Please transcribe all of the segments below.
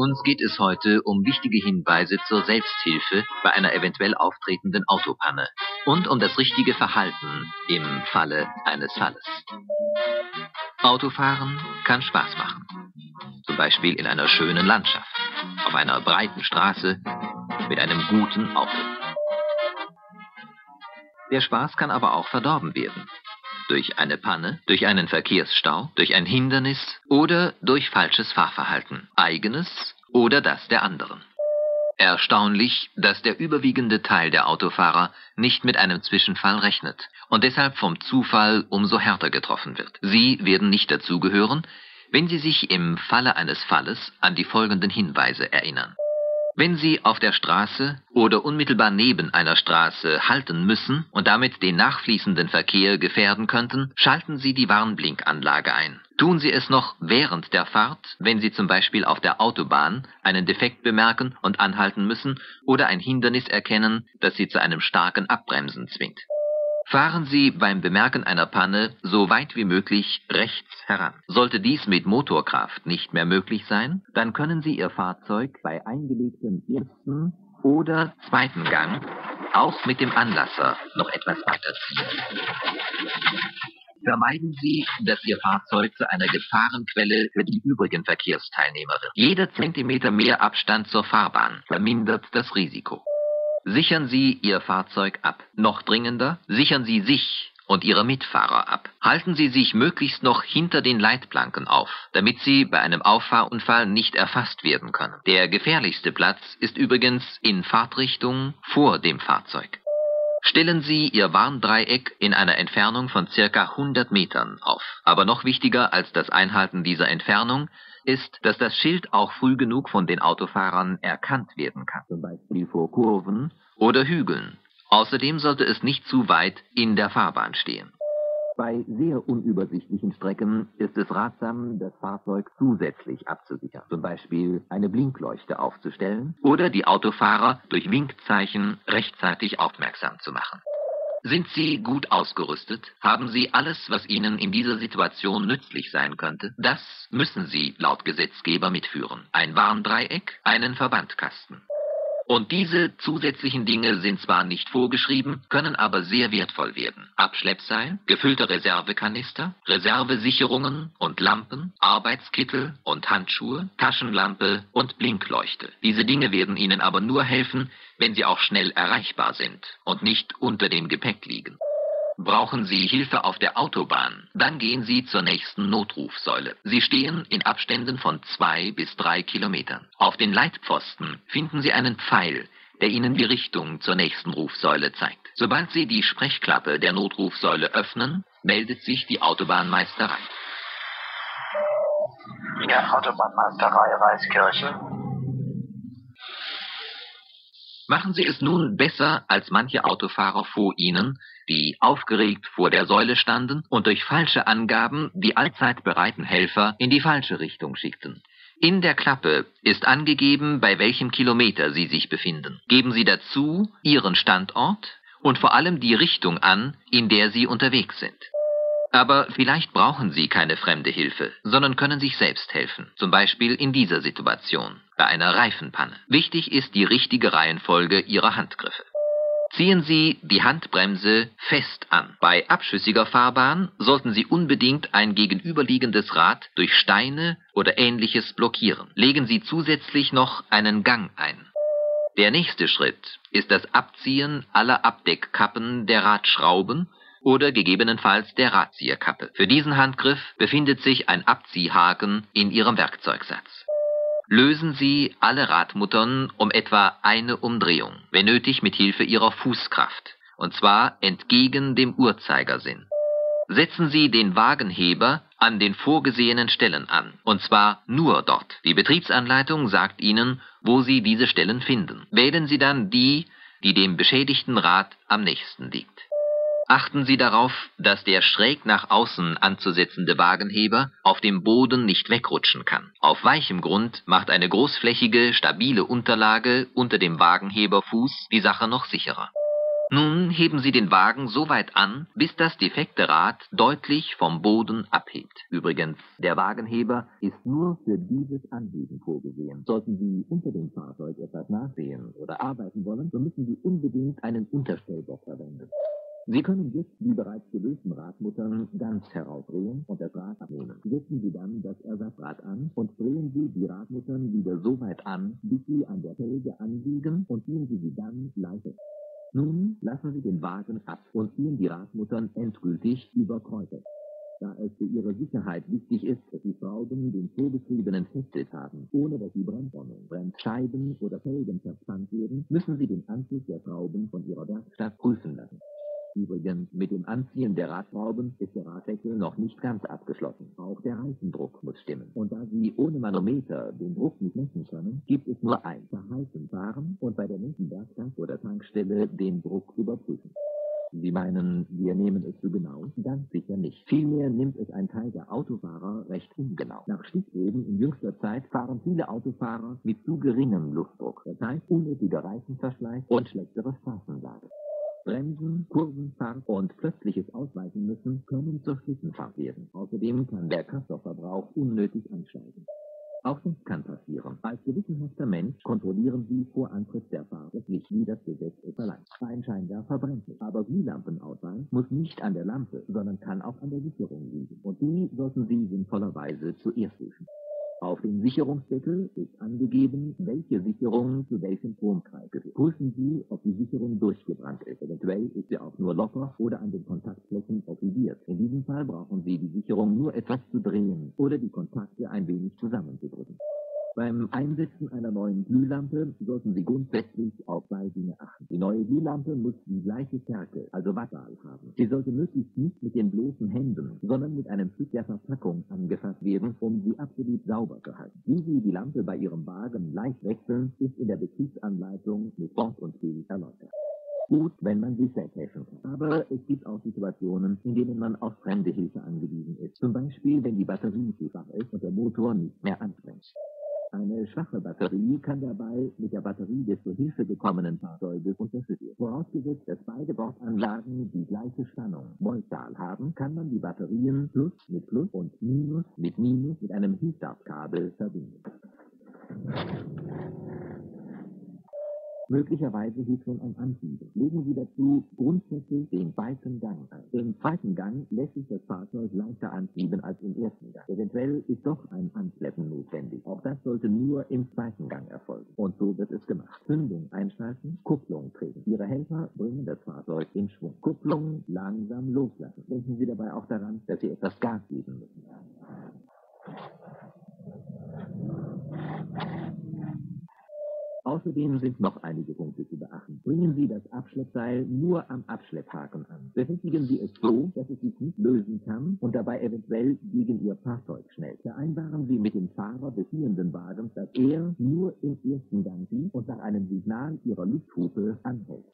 uns geht es heute um wichtige Hinweise zur Selbsthilfe bei einer eventuell auftretenden Autopanne und um das richtige Verhalten im Falle eines Falles. Autofahren kann Spaß machen, zum Beispiel in einer schönen Landschaft, auf einer breiten Straße, mit einem guten Auto. Der Spaß kann aber auch verdorben werden. Durch eine Panne, durch einen Verkehrsstau, durch ein Hindernis oder durch falsches Fahrverhalten, eigenes oder das der anderen. Erstaunlich, dass der überwiegende Teil der Autofahrer nicht mit einem Zwischenfall rechnet und deshalb vom Zufall umso härter getroffen wird. Sie werden nicht dazugehören, wenn sie sich im Falle eines Falles an die folgenden Hinweise erinnern. Wenn Sie auf der Straße oder unmittelbar neben einer Straße halten müssen und damit den nachfließenden Verkehr gefährden könnten, schalten Sie die Warnblinkanlage ein. Tun Sie es noch während der Fahrt, wenn Sie zum Beispiel auf der Autobahn einen Defekt bemerken und anhalten müssen oder ein Hindernis erkennen, das Sie zu einem starken Abbremsen zwingt. Fahren Sie beim Bemerken einer Panne so weit wie möglich rechts heran. Sollte dies mit Motorkraft nicht mehr möglich sein, dann können Sie Ihr Fahrzeug bei eingelegtem ersten oder zweiten Gang auch mit dem Anlasser noch etwas weiter ziehen. Vermeiden Sie, dass Ihr Fahrzeug zu einer Gefahrenquelle für die übrigen Verkehrsteilnehmer wird. Jeder Zentimeter mehr Abstand zur Fahrbahn vermindert das Risiko. Sichern Sie Ihr Fahrzeug ab. Noch dringender, sichern Sie sich und Ihre Mitfahrer ab. Halten Sie sich möglichst noch hinter den Leitplanken auf, damit Sie bei einem Auffahrunfall nicht erfasst werden können. Der gefährlichste Platz ist übrigens in Fahrtrichtung vor dem Fahrzeug. Stellen Sie Ihr Warndreieck in einer Entfernung von circa 100 Metern auf. Aber noch wichtiger als das Einhalten dieser Entfernung ist, dass das Schild auch früh genug von den Autofahrern erkannt werden kann, zum Beispiel vor Kurven oder Hügeln. Außerdem sollte es nicht zu weit in der Fahrbahn stehen. Bei sehr unübersichtlichen Strecken ist es ratsam, das Fahrzeug zusätzlich abzusichern, zum Beispiel eine Blinkleuchte aufzustellen oder die Autofahrer durch Winkzeichen rechtzeitig aufmerksam zu machen. Sind Sie gut ausgerüstet? Haben Sie alles, was Ihnen in dieser Situation nützlich sein könnte? Das müssen Sie laut Gesetzgeber mitführen. Ein Warndreieck, einen Verbandkasten. Und diese zusätzlichen Dinge sind zwar nicht vorgeschrieben, können aber sehr wertvoll werden. Abschleppseil, gefüllte Reservekanister, Reservesicherungen und Lampen, Arbeitskittel und Handschuhe, Taschenlampe und Blinkleuchte. Diese Dinge werden Ihnen aber nur helfen, wenn sie auch schnell erreichbar sind und nicht unter dem Gepäck liegen. Brauchen Sie Hilfe auf der Autobahn? Dann gehen Sie zur nächsten Notrufsäule. Sie stehen in Abständen von 2 bis 3 Kilometern. Auf den Leitpfosten finden Sie einen Pfeil, der Ihnen die Richtung zur nächsten Rufsäule zeigt. Sobald Sie die Sprechklappe der Notrufsäule öffnen, meldet sich die Autobahnmeisterei. Ja, Autobahnmeisterei Reißkirchen. Machen Sie es nun besser als manche Autofahrer vor Ihnen, die aufgeregt vor der Säule standen und durch falsche Angaben die allzeit bereiten Helfer in die falsche Richtung schickten. In der Klappe ist angegeben, bei welchem Kilometer Sie sich befinden. Geben Sie dazu Ihren Standort und vor allem die Richtung an, in der Sie unterwegs sind. Aber vielleicht brauchen Sie keine fremde Hilfe, sondern können sich selbst helfen. Zum Beispiel in dieser Situation, bei einer Reifenpanne. Wichtig ist die richtige Reihenfolge Ihrer Handgriffe. Ziehen Sie die Handbremse fest an. Bei abschüssiger Fahrbahn sollten Sie unbedingt ein gegenüberliegendes Rad durch Steine oder Ähnliches blockieren. Legen Sie zusätzlich noch einen Gang ein. Der nächste Schritt ist das Abziehen aller Abdeckkappen der Radschrauben oder gegebenenfalls der Radzieherkappe. Für diesen Handgriff befindet sich ein Abziehhaken in Ihrem Werkzeugsatz. Lösen Sie alle Radmuttern um etwa eine Umdrehung, wenn nötig mit Hilfe Ihrer Fußkraft, und zwar entgegen dem Uhrzeigersinn. Setzen Sie den Wagenheber an den vorgesehenen Stellen an, und zwar nur dort. Die Betriebsanleitung sagt Ihnen, wo Sie diese Stellen finden. Wählen Sie dann die, die dem beschädigten Rad am nächsten liegt. Achten Sie darauf, dass der schräg nach außen anzusetzende Wagenheber auf dem Boden nicht wegrutschen kann. Auf weichem Grund macht eine großflächige, stabile Unterlage unter dem Wagenheberfuß die Sache noch sicherer. Nun heben Sie den Wagen so weit an, bis das defekte Rad deutlich vom Boden abhebt. Übrigens, der Wagenheber ist nur für dieses Anliegen vorgesehen. Sollten Sie unter dem Fahrzeug etwas nachsehen oder arbeiten wollen, so müssen Sie unbedingt einen Unterstellbock verwenden. Sie können jetzt die bereits gelösten Radmuttern ganz herausdrehen und das Rad abnehmen. Setzen Sie dann das Ersatzrad an und drehen Sie die Radmuttern wieder so weit an, bis sie an der Felge anliegen und ziehen Sie sie dann leicht. Nun lassen Sie den Wagen ab und ziehen die Radmuttern endgültig über Kreuz. Da es für Ihre Sicherheit wichtig ist, dass die Schrauben den vorgeschriebenen Festschliff haben, ohne dass die Bremsronnen, Bremsscheiben oder Felgen verspannt werden, müssen Sie den Anschluss der Schrauben von Ihrer Werkstatt prüfen lassen. Übrigens, mit dem Anziehen der Radschrauben ist der Radwechsel noch nicht ganz abgeschlossen. Auch der Reifendruck muss stimmen. Und da Sie ohne Manometer den Druck nicht messen können, gibt es nur ein Verhalten fahren und bei der nächsten Werkstatt oder Tankstelle den Druck überprüfen. Sie meinen, wir nehmen es zu genau? Ganz sicher nicht. Vielmehr nimmt es ein Teil der Autofahrer recht ungenau. Nach Stichproben in jüngster Zeit fahren viele Autofahrer mit zu geringem Luftdruck. Das heißt, unnötiger Reifenverschleiß und schlechtere Straßenlage. Bremsen, Kurvenfahrt und plötzliches Ausweichen müssen können zur Schlittenfahrt werden. Außerdem kann der Kraftstoffverbrauch unnötig ansteigen. Auch das kann passieren. Als gewissenhafter Mensch kontrollieren Sie vor Antritt der Fahrt nicht, wie das Gesetz es verlangt. Ein Scheinwerfer brennt nicht, aber Glühlampenausfall muss nicht an der Lampe, sondern kann auch an der Sicherung liegen. Und die sollten Sie sinnvollerweise zuerst prüfen. Auf dem Sicherungsdeckel ist angegeben, welche Sicherung zu welchem Stromkreis gehört. Prüfen Sie, ob die Sicherung durchgebrannt ist. Eventuell ist sie auch nur locker oder an den Kontaktflächen oxidiert. In diesem Fall brauchen Sie die Sicherung nur etwas zu drehen oder die Kontakte ein wenig zusammenzudrücken. Beim Einsetzen einer neuen Glühlampe sollten Sie grundsätzlich auf zwei Dinge achten. Die neue Glühlampe muss die gleiche Stärke, also Wattzahl, haben. Sie sollte möglichst nicht mit den bloßen Händen, sondern mit einem Stück der Verpackung angefasst werden, um sie absolut sauber zu halten. Wie Sie die Lampe bei Ihrem Wagen leicht wechseln, ist in der Betriebsanleitung mit Wort und Bild erläutert. Gut, wenn man sich selbst helfen kann. Aber es gibt auch Situationen, in denen man auf fremde Hilfe angewiesen ist. Zum Beispiel, wenn die Batterie zu schwach ist und der Motor nicht mehr anspringt. Eine schwache Batterie kann dabei mit der Batterie des zur Hilfe gekommenen Fahrzeuges unterstützt werden. Vorausgesetzt, dass beide Bordanlagen die gleiche Spannung, Voltzahl, haben, kann man die Batterien Plus mit Plus und Minus mit Minus mit einem Hilfskabel verbinden. Möglicherweise hilft schon ein Anzieher. Legen Sie dazu grundsätzlich den zweiten Gang ein. Im zweiten Gang lässt sich das Fahrzeug leichter anziehen als im ersten Gang. Eventuell ist doch ein Anschleppen notwendig. Auch das sollte nur im zweiten Gang erfolgen. Und so wird es gemacht. Zündung einschalten, Kupplung treten. Ihre Helfer bringen das Fahrzeug in Schwung. Kupplung langsam loslassen. Denken Sie dabei auch daran, dass Sie etwas Gas geben müssen. Außerdem sind noch einige Punkte zu beachten. Bringen Sie das Abschleppseil nur am Abschlepphaken an. Befestigen Sie es so, dass es sich nicht lösen kann und dabei eventuell gegen Ihr Fahrzeug schnellt. Vereinbaren Sie mit dem Fahrer des ziehenden Wagens, dass er nur im ersten Gang zieht und nach einem Signal Ihrer Lufthupe anhält.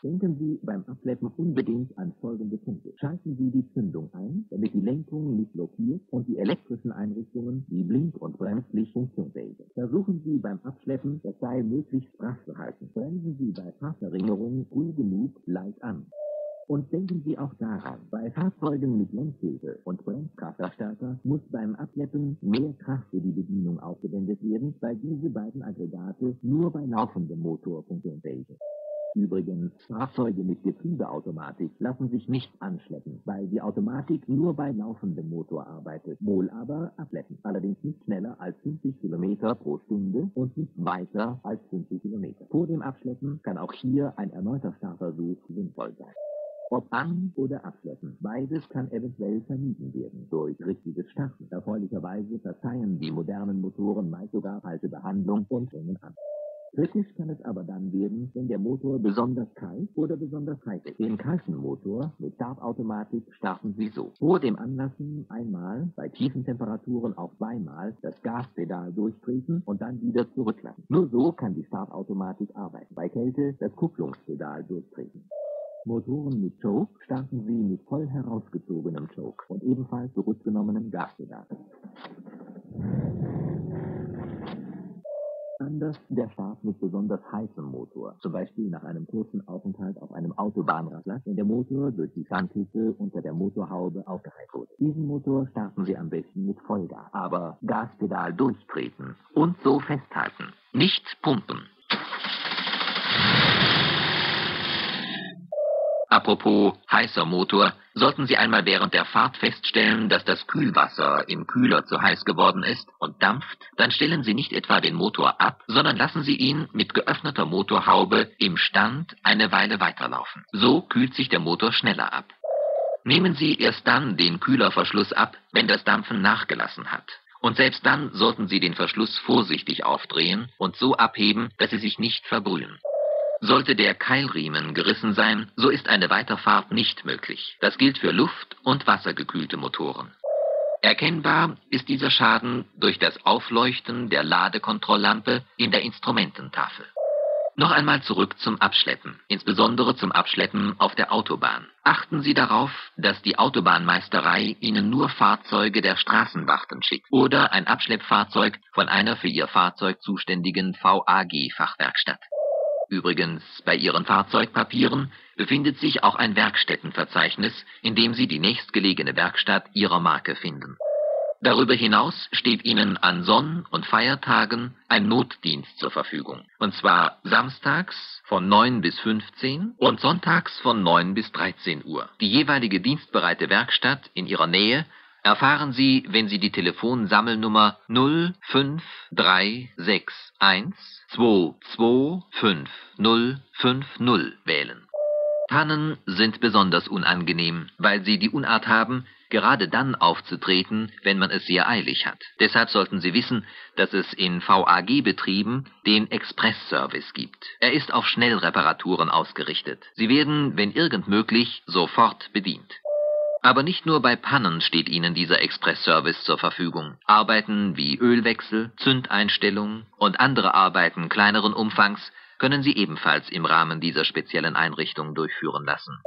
Denken Sie beim Abschleppen unbedingt an folgende Punkte. Schalten Sie die Zündung ein, damit die Lenkung nicht blockiert und die elektrischen Einrichtungen wie Blink- und Bremslicht funktionsfähig sind. Versuchen Sie beim Abschleppen, das Seil möglichst straff zu halten. Bremsen Sie bei Fahrverringerung früh genug leicht an. Und denken Sie auch daran, bei Fahrzeugen mit Lenkhilfe und Bremskraftverstärker muss beim Abschleppen mehr Kraft für die Bedienung aufgewendet werden, weil diese beiden Aggregate nur bei laufendem Motor funktionsfähig sind. Übrigens, Fahrzeuge mit Getriebeautomatik lassen sich nicht anschleppen, weil die Automatik nur bei laufendem Motor arbeitet, wohl aber abschleppen. Allerdings nicht schneller als 50 Kilometer pro Stunde und nicht weiter als 50 Kilometer. Vor dem Abschleppen kann auch hier ein erneuter Startversuch sinnvoll sein. Ob an- oder abschleppen, beides kann eventuell vermieden werden durch richtiges Starten. Erfreulicherweise verzeihen die modernen Motoren meist sogar falsche Behandlung und bringen an. Kritisch kann es aber dann werden, wenn der Motor besonders kalt oder besonders heiß ist. Den kalten Motor mit Startautomatik starten Sie so. Vor dem Anlassen einmal, bei tiefen Temperaturen auch zweimal, das Gaspedal durchtreten und dann wieder zurücklassen. Nur so kann die Startautomatik arbeiten. Bei Kälte das Kupplungspedal durchtreten. Motoren mit Choke starten Sie mit voll herausgezogenem Choke und ebenfalls zurückgenommenem Gaspedal. Besonders der Start mit besonders heißem Motor, zum Beispiel nach einem kurzen Aufenthalt auf einem Autobahnrastplatz, wenn der Motor durch die Fangkiste unter der Motorhaube aufgeheizt wurde. Diesen Motor starten Sie am besten mit Vollgas, aber Gaspedal durchtreten und so festhalten, nicht pumpen. Apropos heißer Motor, sollten Sie einmal während der Fahrt feststellen, dass das Kühlwasser im Kühler zu heiß geworden ist und dampft, dann stellen Sie nicht etwa den Motor ab, sondern lassen Sie ihn mit geöffneter Motorhaube im Stand eine Weile weiterlaufen. So kühlt sich der Motor schneller ab. Nehmen Sie erst dann den Kühlerverschluss ab, wenn das Dampfen nachgelassen hat. Und selbst dann sollten Sie den Verschluss vorsichtig aufdrehen und so abheben, dass Sie sich nicht verbrühen. Sollte der Keilriemen gerissen sein, so ist eine Weiterfahrt nicht möglich. Das gilt für luft- und wassergekühlte Motoren. Erkennbar ist dieser Schaden durch das Aufleuchten der Ladekontrolllampe in der Instrumententafel. Noch einmal zurück zum Abschleppen, insbesondere zum Abschleppen auf der Autobahn. Achten Sie darauf, dass die Autobahnmeisterei Ihnen nur Fahrzeuge der Straßenwarten schickt oder ein Abschleppfahrzeug von einer für Ihr Fahrzeug zuständigen VAG-Fachwerkstatt. Übrigens, bei Ihren Fahrzeugpapieren befindet sich auch ein Werkstättenverzeichnis, in dem Sie die nächstgelegene Werkstatt Ihrer Marke finden. Darüber hinaus steht Ihnen an Sonn- und Feiertagen ein Notdienst zur Verfügung. Und zwar samstags von 9 bis 15 und sonntags von 9 bis 13 Uhr. Die jeweilige dienstbereite Werkstatt in Ihrer Nähe erfahren Sie, wenn Sie die Telefonsammelnummer 05361 225 050 wählen. Tannen sind besonders unangenehm, weil sie die Unart haben, gerade dann aufzutreten, wenn man es sehr eilig hat. Deshalb sollten Sie wissen, dass es in VAG-Betrieben den Express-Service gibt. Er ist auf Schnellreparaturen ausgerichtet. Sie werden, wenn irgend möglich, sofort bedient. Aber nicht nur bei Pannen steht Ihnen dieser Express-Service zur Verfügung. Arbeiten wie Ölwechsel, Zündeinstellung und andere Arbeiten kleineren Umfangs können Sie ebenfalls im Rahmen dieser speziellen Einrichtung durchführen lassen.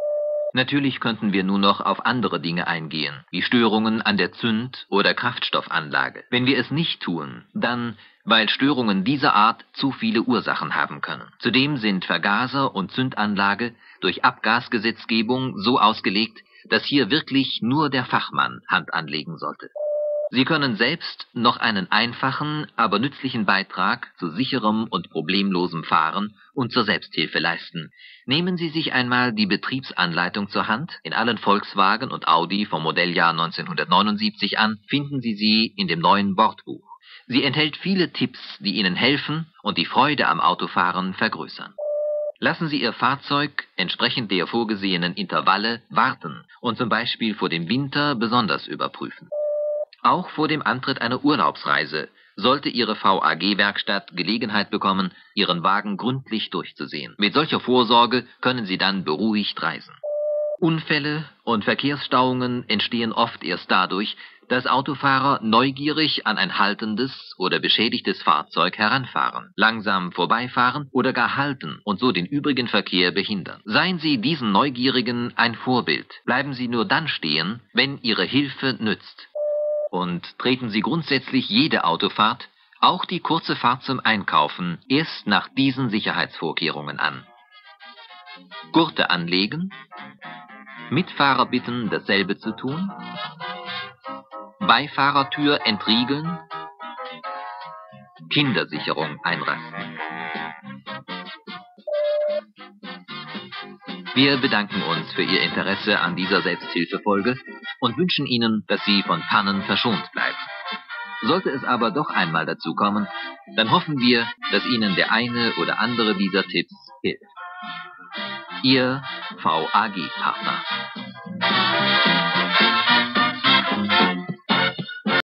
Natürlich könnten wir nun noch auf andere Dinge eingehen, wie Störungen an der Zünd- oder Kraftstoffanlage. Wenn wir es nicht tun, dann, weil Störungen dieser Art zu viele Ursachen haben können. Zudem sind Vergaser und Zündanlage durch Abgasgesetzgebung so ausgelegt, dass hier wirklich nur der Fachmann Hand anlegen sollte. Sie können selbst noch einen einfachen, aber nützlichen Beitrag zu sicherem und problemlosem Fahren und zur Selbsthilfe leisten. Nehmen Sie sich einmal die Betriebsanleitung zur Hand. In allen Volkswagen und Audi vom Modelljahr 1979 an finden Sie sie in dem neuen Bordbuch. Sie enthält viele Tipps, die Ihnen helfen und die Freude am Autofahren vergrößern. Lassen Sie Ihr Fahrzeug entsprechend der vorgesehenen Intervalle warten und zum Beispiel vor dem Winter besonders überprüfen. Auch vor dem Antritt einer Urlaubsreise sollte Ihre VAG-Werkstatt Gelegenheit bekommen, Ihren Wagen gründlich durchzusehen. Mit solcher Vorsorge können Sie dann beruhigt reisen. Unfälle und Verkehrsstauungen entstehen oft erst dadurch, dass Autofahrer neugierig an ein haltendes oder beschädigtes Fahrzeug heranfahren, langsam vorbeifahren oder gar halten und so den übrigen Verkehr behindern. Seien Sie diesen Neugierigen ein Vorbild. Bleiben Sie nur dann stehen, wenn Ihre Hilfe nützt. Und treten Sie grundsätzlich jede Autofahrt, auch die kurze Fahrt zum Einkaufen, erst nach diesen Sicherheitsvorkehrungen an. Gurte anlegen, Mitfahrer bitten, dasselbe zu tun, Beifahrertür entriegeln, Kindersicherung einrasten. Wir bedanken uns für Ihr Interesse an dieser Selbsthilfefolge und wünschen Ihnen, dass Sie von Pannen verschont bleiben. Sollte es aber doch einmal dazu kommen, dann hoffen wir, dass Ihnen der eine oder andere dieser Tipps hilft. Ihr VAG-Partner.